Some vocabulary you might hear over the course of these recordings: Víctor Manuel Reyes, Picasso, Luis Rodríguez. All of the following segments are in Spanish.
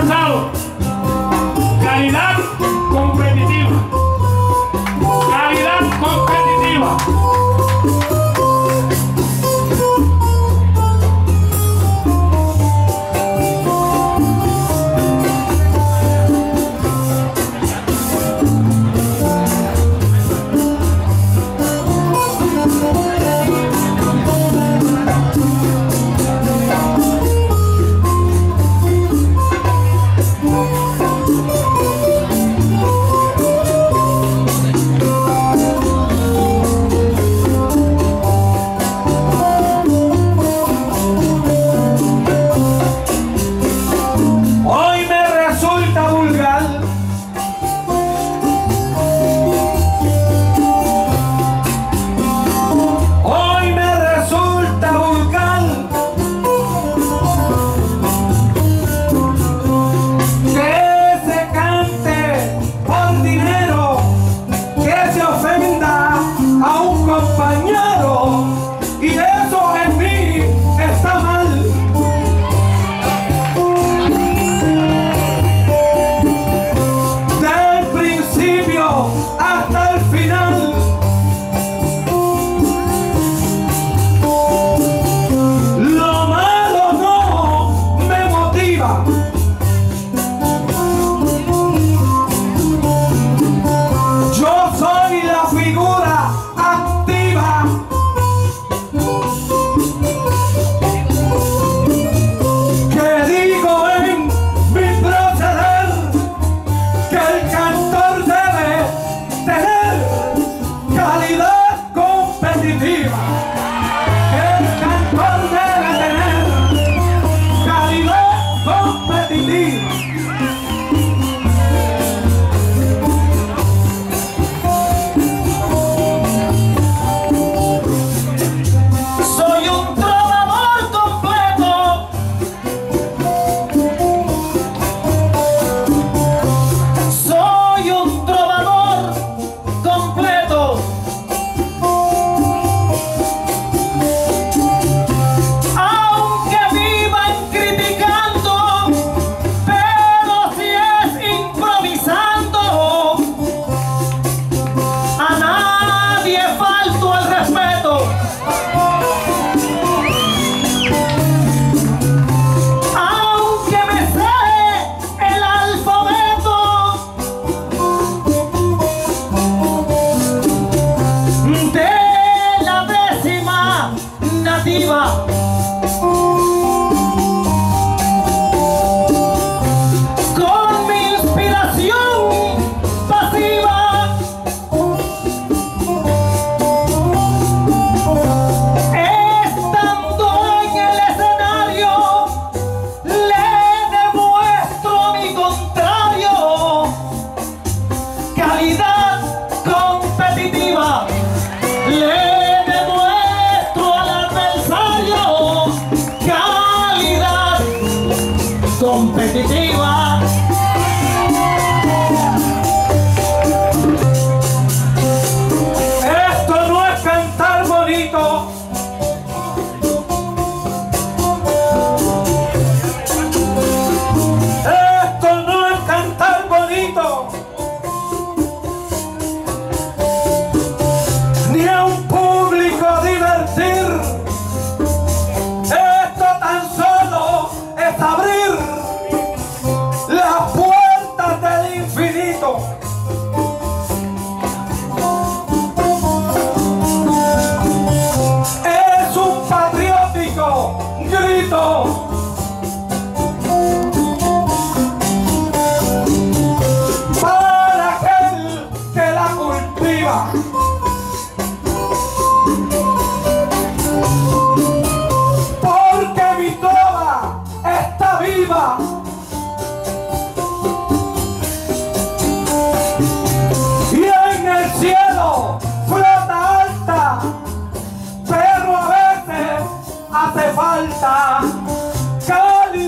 avanzado. Calidad competitiva. Calidad competitiva.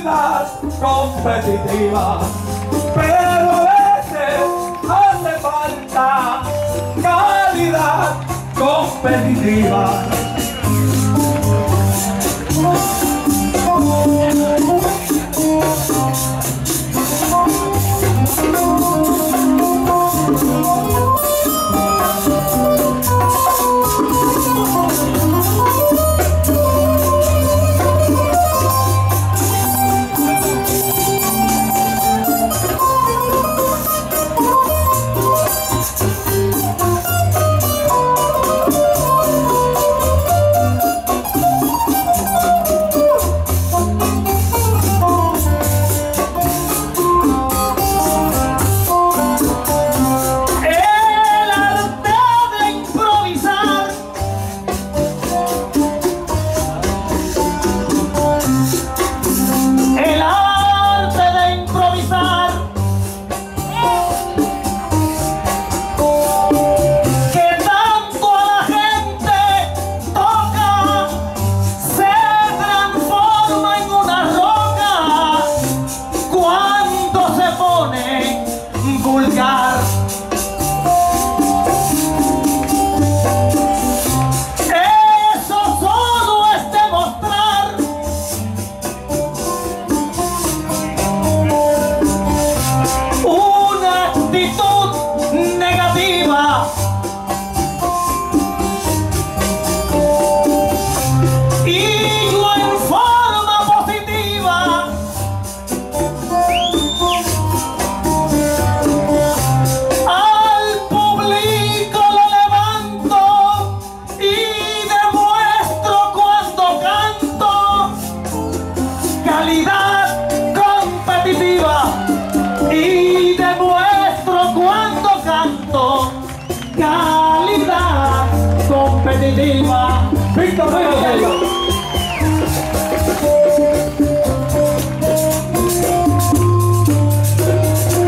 Calidad competitiva, pero a veces hace falta calidad competitiva.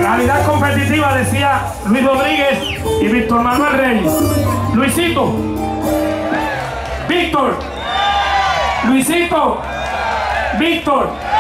Realidad competitiva, decía Luis Rodríguez y Víctor Manuel Reyes. Luisito, Víctor, Luisito, Víctor.